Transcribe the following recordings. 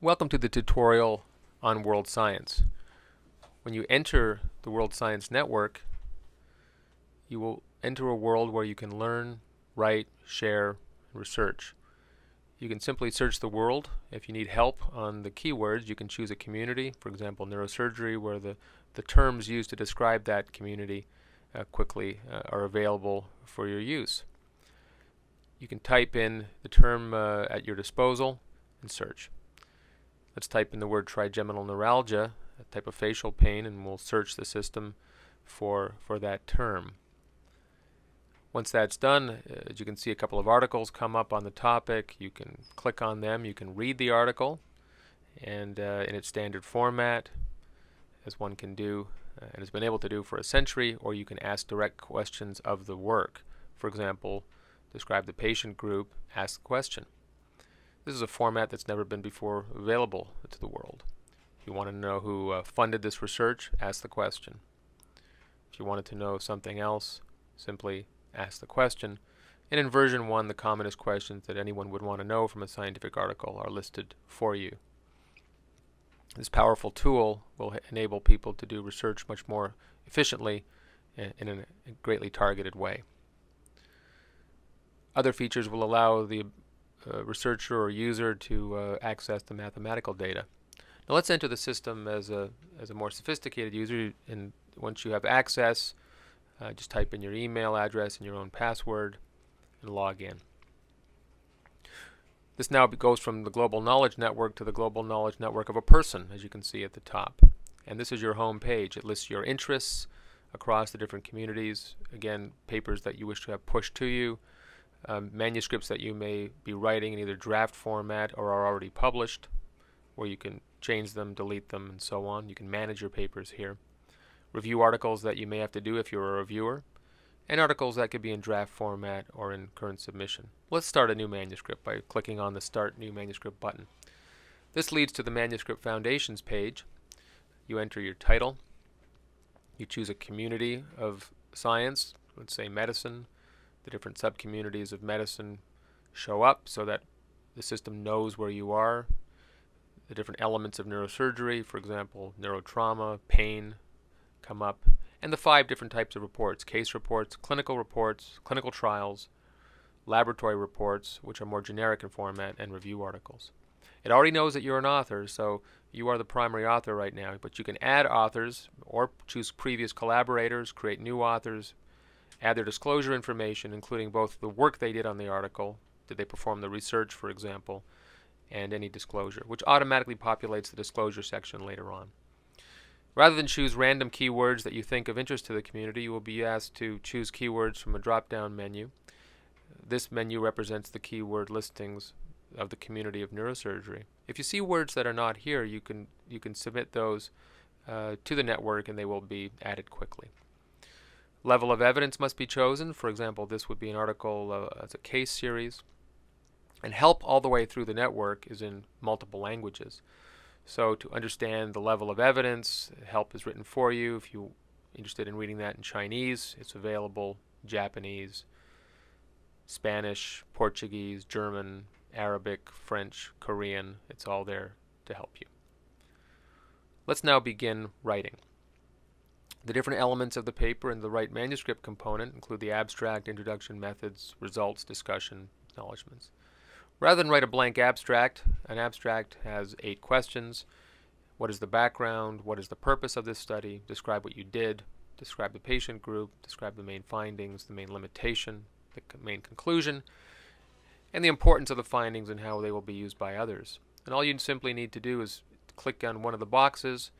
Welcome to the tutorial on World Science. When you enter the World Science Network, you will enter a world where you can learn, write, share, and research. You can simply search the world. If you need help on the keywords, you can choose a community, for example neurosurgery, where the terms used to describe that community quickly are available for your use. You can type in the term at your disposal and search. Let's type in the word trigeminal neuralgia, a type of facial pain, and we'll search the system for that term. Once that's done, as you can see, a couple of articles come up on the topic. You can click on them, you can read the article and in its standard format, as one can do and has been able to do for a century, or you can ask direct questions of the work. For example, describe the patient group, ask the question. This is a format that's never been before available to the world. If you want to know who funded this research, ask the question. If you wanted to know something else, simply ask the question. And in version 1, the commonest questions that anyone would want to know from a scientific article are listed for you. This powerful tool will enable people to do research much more efficiently and in a greatly targeted way. Other features will allow the researcher or user to access the mathematical data. Now let's enter the system as a more sophisticated user, and once you have access, just type in your email address and your own password and log in. This now goes from the global knowledge network to the global knowledge network of a person, as you can see at the top. And this is your home page. It lists your interests across the different communities, again, papers that you wish to have pushed to you, manuscripts that you may be writing in either draft format or are already published, where you can change them, delete them, and so on. You can manage your papers here. Review articles that you may have to do if you're a reviewer, and articles that could be in draft format or in current submission. Let's start a new manuscript by clicking on the Start New Manuscript button. This leads to the Manuscript Foundations page. You enter your title. You choose a community of science, let's say medicine. The different subcommunities of medicine show up so that the system knows where you are. The different elements of neurosurgery, for example, neurotrauma, pain, come up. And the 5 different types of reports: case reports, clinical trials, laboratory reports, which are more generic in format, and review articles. It already knows that you're an author, so you are the primary author right now, but you can add authors or choose previous collaborators, create new authors, add their disclosure information, including both the work they did on the article, did they perform the research, for example, and any disclosure, which automatically populates the disclosure section later on. Rather than choose random keywords that you think of interest to the community, you will be asked to choose keywords from a drop-down menu. This menu represents the keyword listings of the community of neurosurgery. If you see words that are not here, you can submit those to the network, and they will be added quickly. Level of evidence must be chosen. For example, this would be an article as a case series. And help all the way through the network is in multiple languages. So to understand the level of evidence, help is written for you. If you're interested in reading that in Chinese, it's available. Japanese, Spanish, Portuguese, German, Arabic, French, Korean, it's all there to help you. Let's now begin writing. The different elements of the paper in the Write Manuscript component include the abstract, introduction, methods, results, discussion, acknowledgments. Rather than write a blank abstract, an abstract has 8 questions. What is the background? What is the purpose of this study? Describe what you did. Describe the patient group. Describe the main findings, the main limitation, the main conclusion, and the importance of the findings and how they will be used by others. And all you simply need to do is click on one of the boxes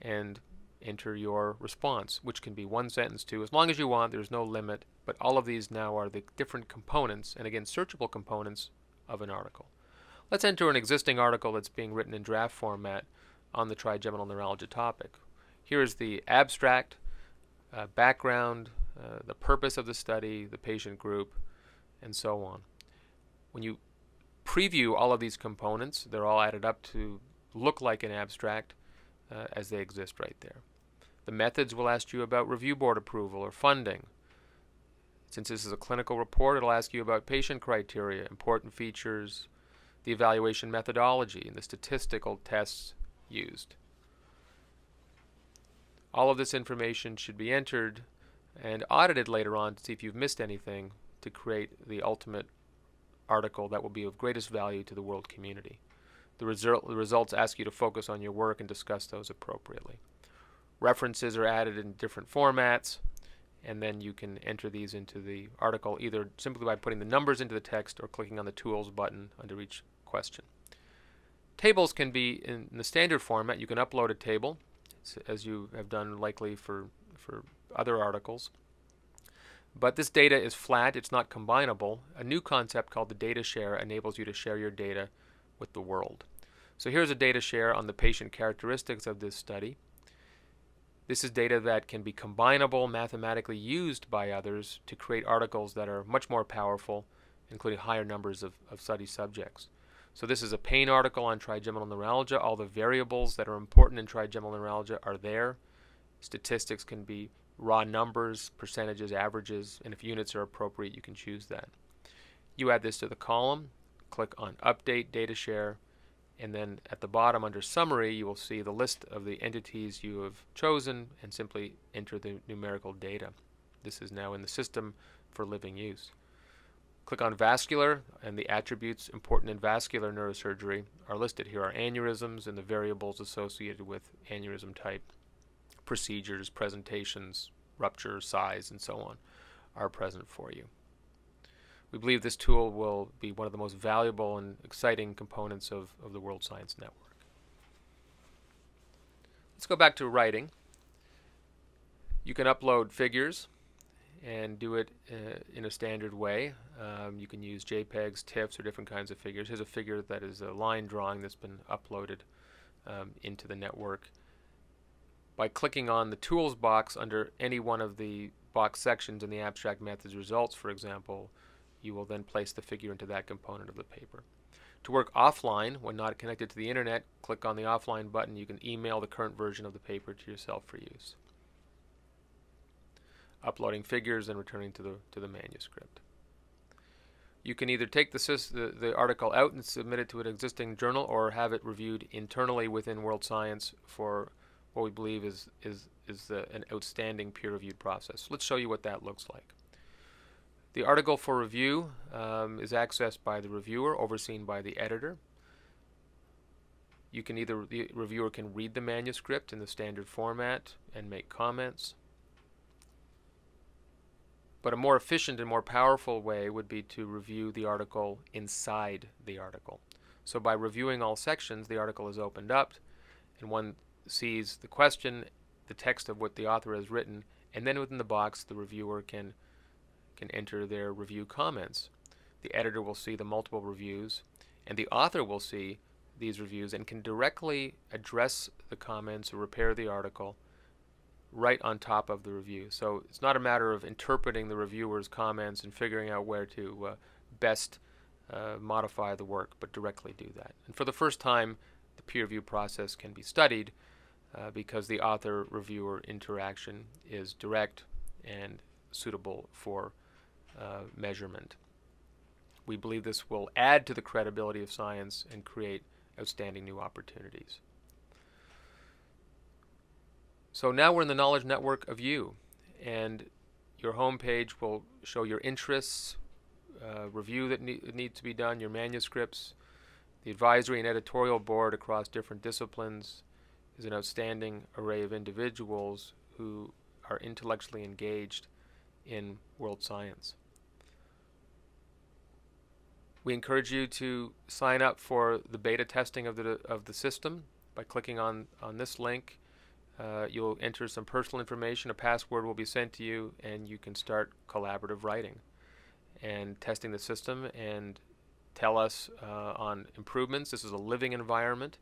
and enter your response, which can be one sentence, two, as long as you want. There's no limit, but all of these now are the different components, and again, searchable components of an article. Let's enter an existing article that's being written in draft format on the trigeminal neuralgia topic. Here is the abstract, background, the purpose of the study, the patient group, and so on. When you preview all of these components, they're all added up to look like an abstract as they exist right there. The methods will ask you about review board approval or funding. Since this is a clinical report, it'll ask you about patient criteria, important features, the evaluation methodology and the statistical tests used. All of this information should be entered and audited later on to see if you've missed anything to create the ultimate article that will be of greatest value to the world community. The results ask you to focus on your work and discuss those appropriately. References are added in different formats, and then you can enter these into the article either simply by putting the numbers into the text or clicking on the Tools button under each question. Tables can be in the standard format. You can upload a table, as you have done likely for other articles. But this data is flat. It's not combinable. A new concept called the data share enables you to share your data with the world. So here's a data share on the patient characteristics of this study. This is data that can be combinable, mathematically used by others to create articles that are much more powerful, including higher numbers of study subjects. So this is a pain article on trigeminal neuralgia. All the variables that are important in trigeminal neuralgia are there. Statistics can be raw numbers, percentages, averages, and if units are appropriate, you can choose that. You add this to the column, click on Update Data Share, and then at the bottom under Summary, you will see the list of the entities you have chosen and simply enter the numerical data. This is now in the system for living use. Click on Vascular, and the attributes important in vascular neurosurgery are listed. Here are aneurysms and the variables associated with aneurysm type. Procedures, presentations, rupture, size, and so on are present for you. We believe this tool will be one of the most valuable and exciting components of the World Science Network. Let's go back to writing. You can upload figures and do it in a standard way. You can use JPEGs, TIFFs, or different kinds of figures. Here's a figure that is a line drawing that's been uploaded into the network. By clicking on the Tools box under any one of the box sections in the abstract methods results, for example, you will then place the figure into that component of the paper. To work offline, when not connected to the internet, click on the offline button. You can email the current version of the paper to yourself for use. Uploading figures and returning to the manuscript. You can either take the article out and submit it to an existing journal or have it reviewed internally within World Science for what we believe is an outstanding peer-reviewed process. Let's show you what that looks like. The article for review is accessed by the reviewer, overseen by the editor. The reviewer can read the manuscript in the standard format and make comments. But a more efficient and more powerful way would be to review the article inside the article. So by reviewing all sections, the article is opened up, and one sees the question, the text of what the author has written, and then within the box the reviewer can enter their review comments. The editor will see the multiple reviews, and the author will see these reviews and can directly address the comments or repair the article right on top of the review. So it's not a matter of interpreting the reviewer's comments and figuring out where to best modify the work, but directly do that. And for the first time, the peer review process can be studied because the author-reviewer interaction is direct and suitable for measurement. We believe this will add to the credibility of science and create outstanding new opportunities. So now we're in the knowledge network of you, and your home page will show your interests, review that needs to be done, your manuscripts. The advisory and editorial board across different disciplines is an outstanding array of individuals who are intellectually engaged in world science. We encourage you to sign up for the beta testing of the system by clicking on this link. You'll enter some personal information, a password will be sent to you, and you can start collaborative writing and testing the system and tell us on improvements. This is a living environment,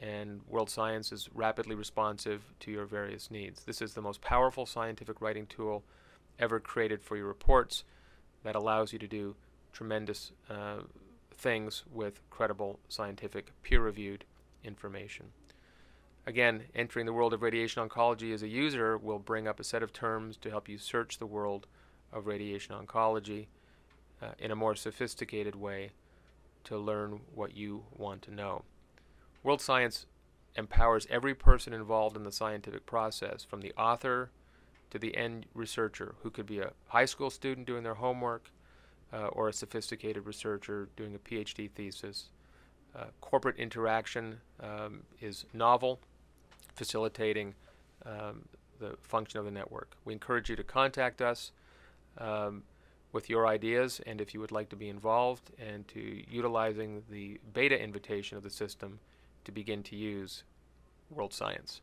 and World Science is rapidly responsive to your various needs. This is the most powerful scientific writing tool ever created for your reports that allows you to do tremendous things with credible scientific peer-reviewed information. Again, entering the world of radiation oncology as a user will bring up a set of terms to help you search the world of radiation oncology in a more sophisticated way to learn what you want to know. World Science empowers every person involved in the scientific process, from the author to the end researcher, who could be a high school student doing their homework or a sophisticated researcher doing a PhD thesis. Corporate interaction is novel, facilitating the function of the network. We encourage you to contact us with your ideas, and if you would like to be involved, and to utilizing the beta invitation of the system to begin to use World Science.